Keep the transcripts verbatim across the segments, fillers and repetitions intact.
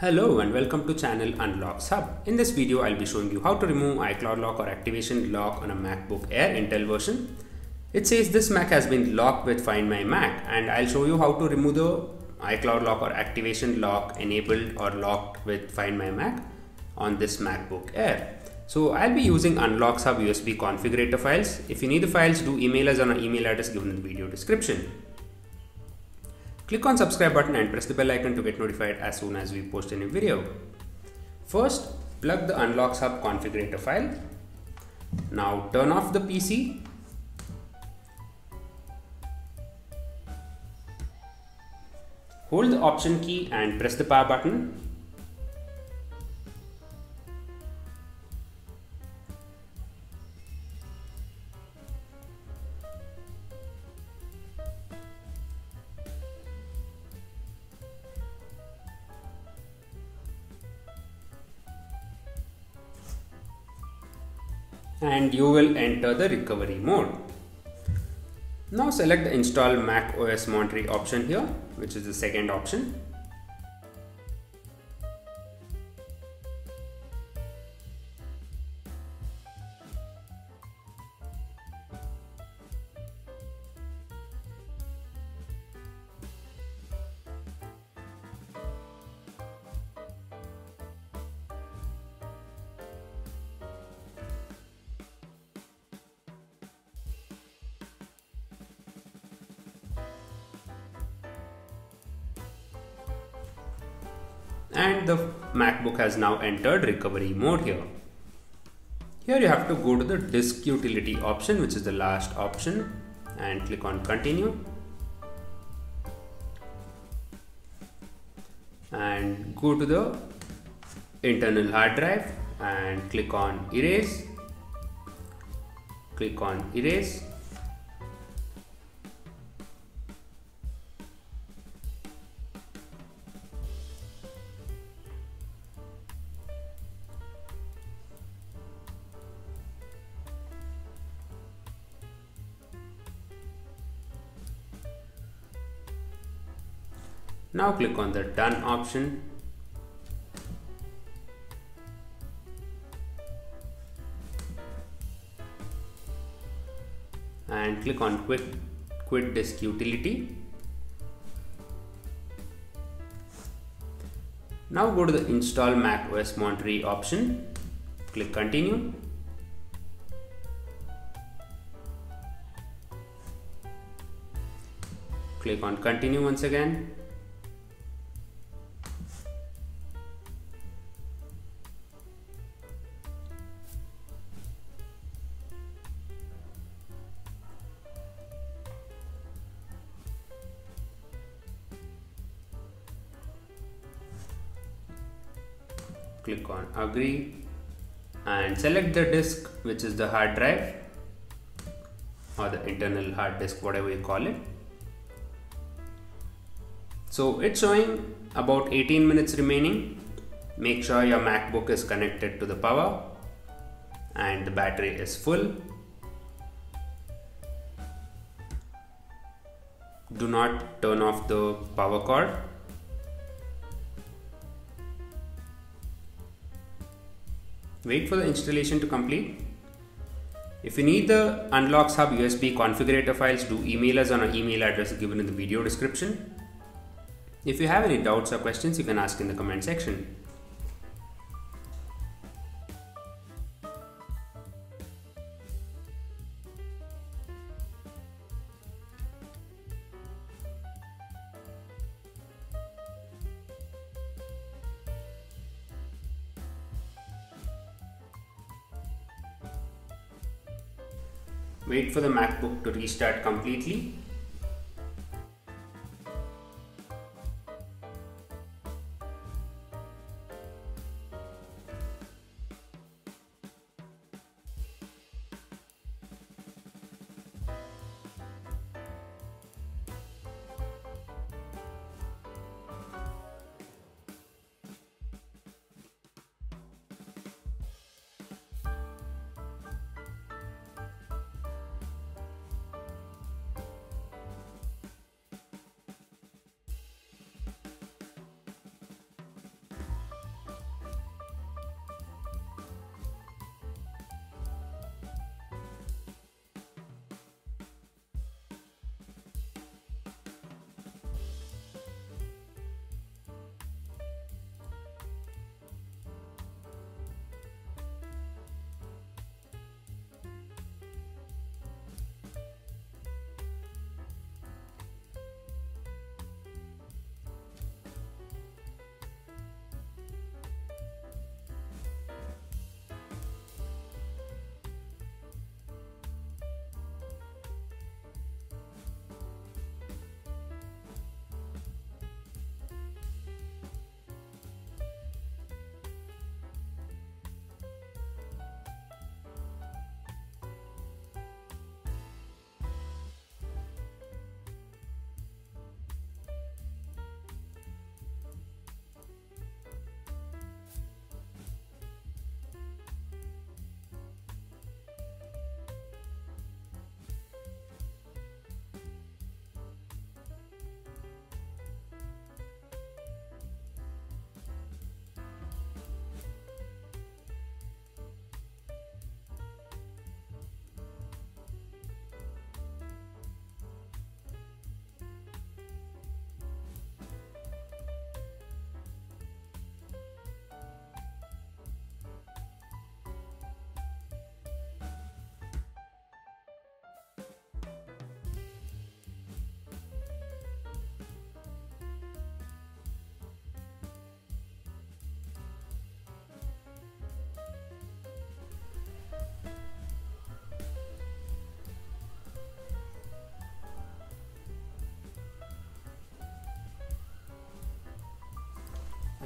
Hello and welcome to channel Unlocks Hub. In this video, I'll be showing you how to remove iCloud lock or activation lock on a MacBook Air Intel version. It says this Mac has been locked with Find My Mac, and I'll show you how to remove the iCloud lock or activation lock enabled or locked with Find My Mac on this MacBook Air. So I'll be using Unlocks Hub U S B Configurator files. If you need the files, do email us on our email address given in the video description. Click on subscribe button and press the bell icon to get notified as soon as we post a new video. First, plug the Unlocks Hub configurator file. Now turn off the P C. Hold the option key and press the power button. And you will enter the recovery mode. Now select the install Mac O S Monterey option here, which is the second option. And the MacBook has now entered recovery mode here. Here you have to go to the disk utility option, which is the last option, and click on continue. And go to the internal hard drive and click on erase. Click on erase. Now click on the done option. And click on quit, quit disk utility. Now go to the install Mac O S Monterey option. Click continue. Click on continue once again. Click on agree and select the disk, which is the hard drive or the internal hard disk, whatever you call it. So it's showing about eighteen minutes remaining. Make sure your MacBook is connected to the power and the battery is full. Do not turn off the power cord. Wait for the installation to complete. If you need the Unlocks Hub U S B configurator files, do email us on our email address given in the video description. If you have any doubts or questions, you can ask in the comment section. Wait for the MacBook to restart completely.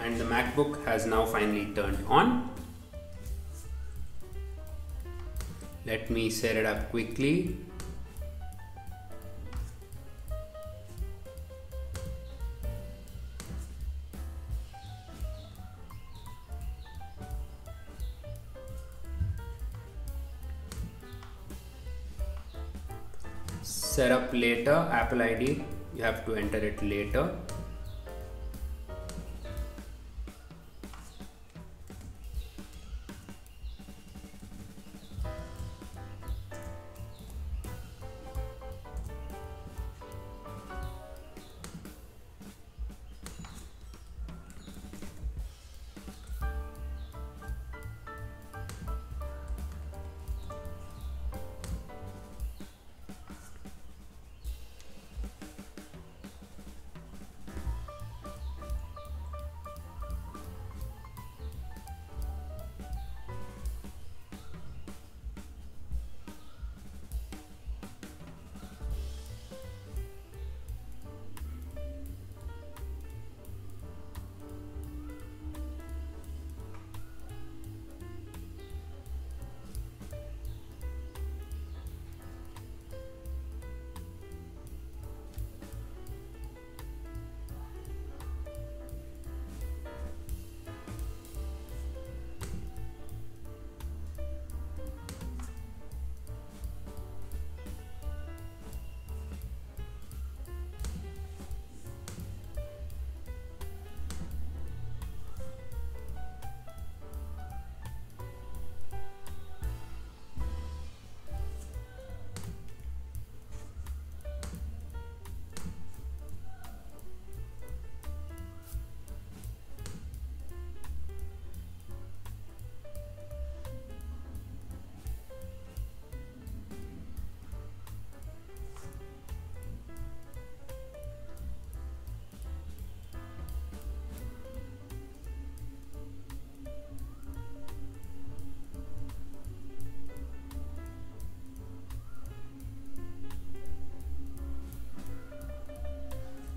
and the MacBook has now finally turned on. Let me set it up quickly. Set up later, Apple I D, you have to enter it later.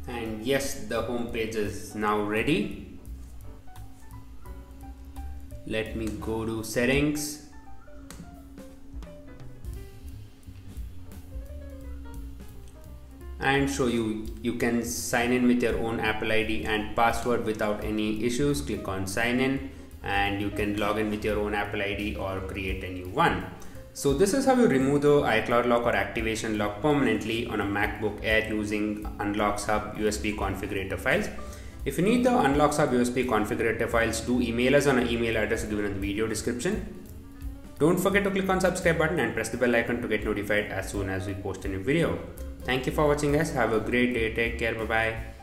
And yes, the home page is now ready. Let me go to settings. And show you, you can sign in with your own Apple I D and password without any issues. Click on sign in and you can log in with your own Apple I D or create a new one. So this is how you remove the iCloud lock or activation lock permanently on a MacBook Air using Unlocks Hub U S B Configurator files. If you need the Unlocks Hub U S B Configurator files, do email us on an email address given in the video description. Don't forget to click on subscribe button and press the bell icon to get notified as soon as we post a new video. Thank you for watching guys. Have a great day. Take care. Bye bye.